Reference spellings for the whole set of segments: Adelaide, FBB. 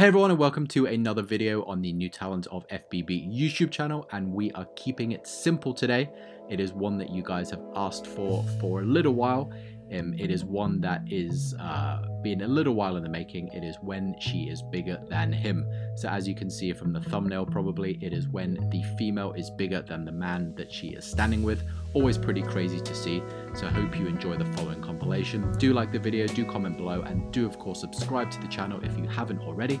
Hey everyone, and welcome to another video on the New Talent of FBB YouTube channel, and we are keeping it simple today. It is one that you guys have asked for a little while, and it is one that is been a little while in the making. It is when she is bigger than him. So as you can see from the thumbnail probably, it is when the female is bigger than the man that she is standing with. Always pretty crazy to see, so I hope you enjoy the following compilation. Do like the video, do comment below, and do of course subscribe to the channel if you haven't already,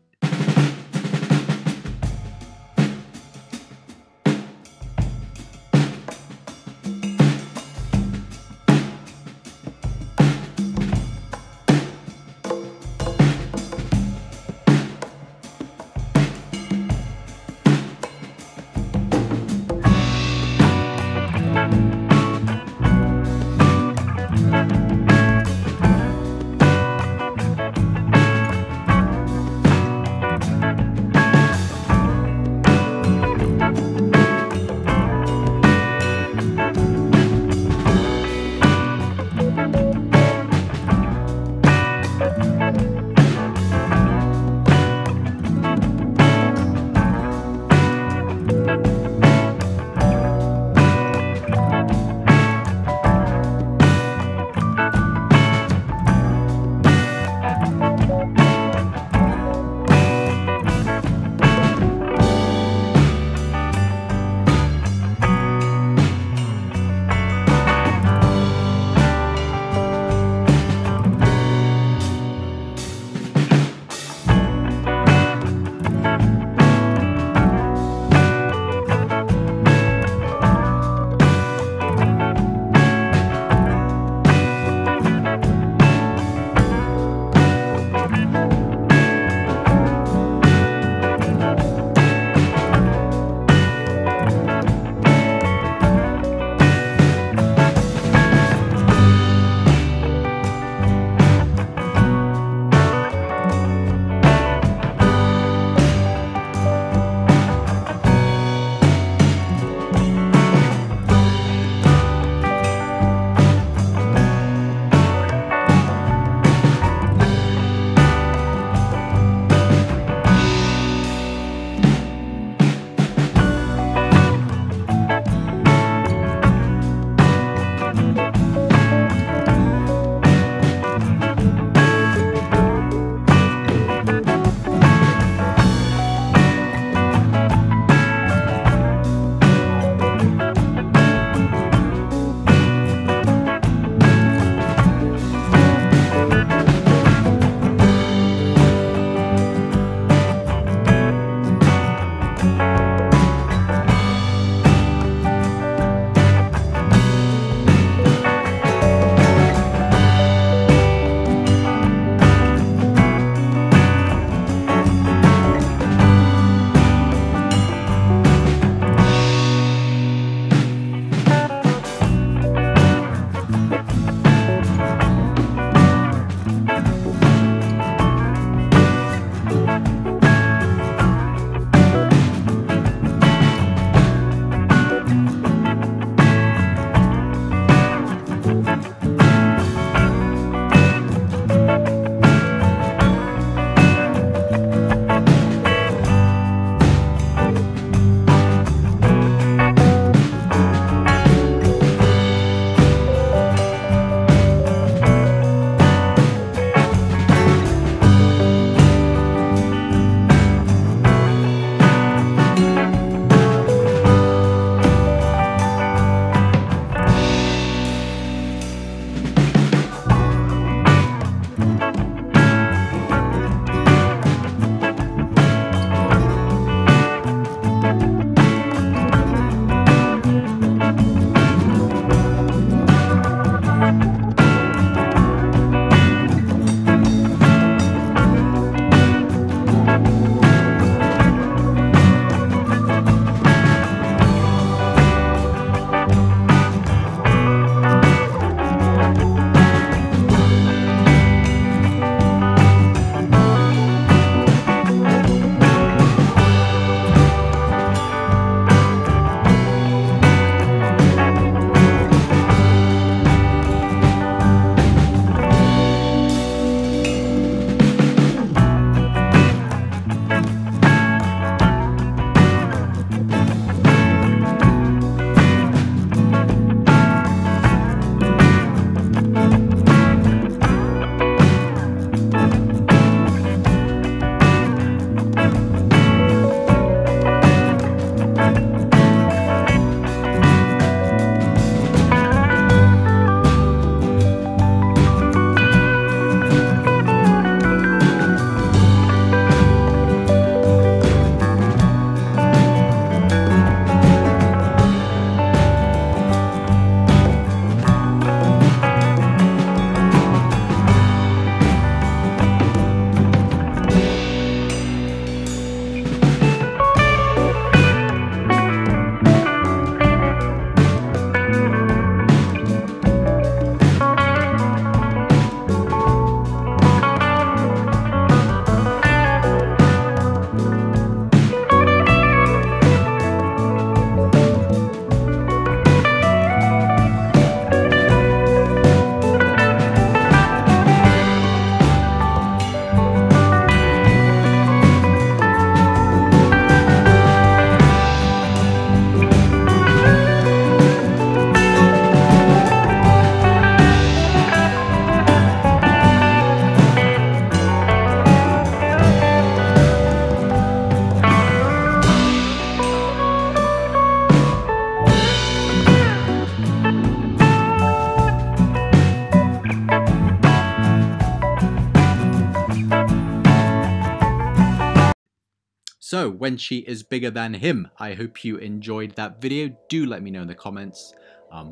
know when she is bigger than him. I hope you enjoyed that video. Do let me know in the comments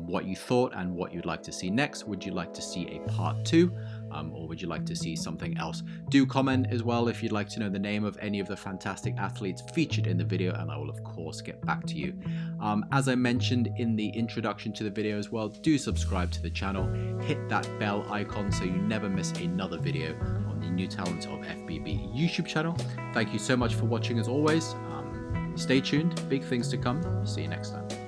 what you thought and what you'd like to see next. Would you like to see a part 2? Or would you like to see something else? Do comment as well if you'd like to know the name of any of the fantastic athletes featured in the video, and I will of course get back to you. As I mentioned in the introduction to the video as well, do subscribe to the channel, hit that bell icon so you never miss another video on the New Talent of FBB YouTube channel. Thank you so much for watching as always. Stay tuned, big things to come. See you next time.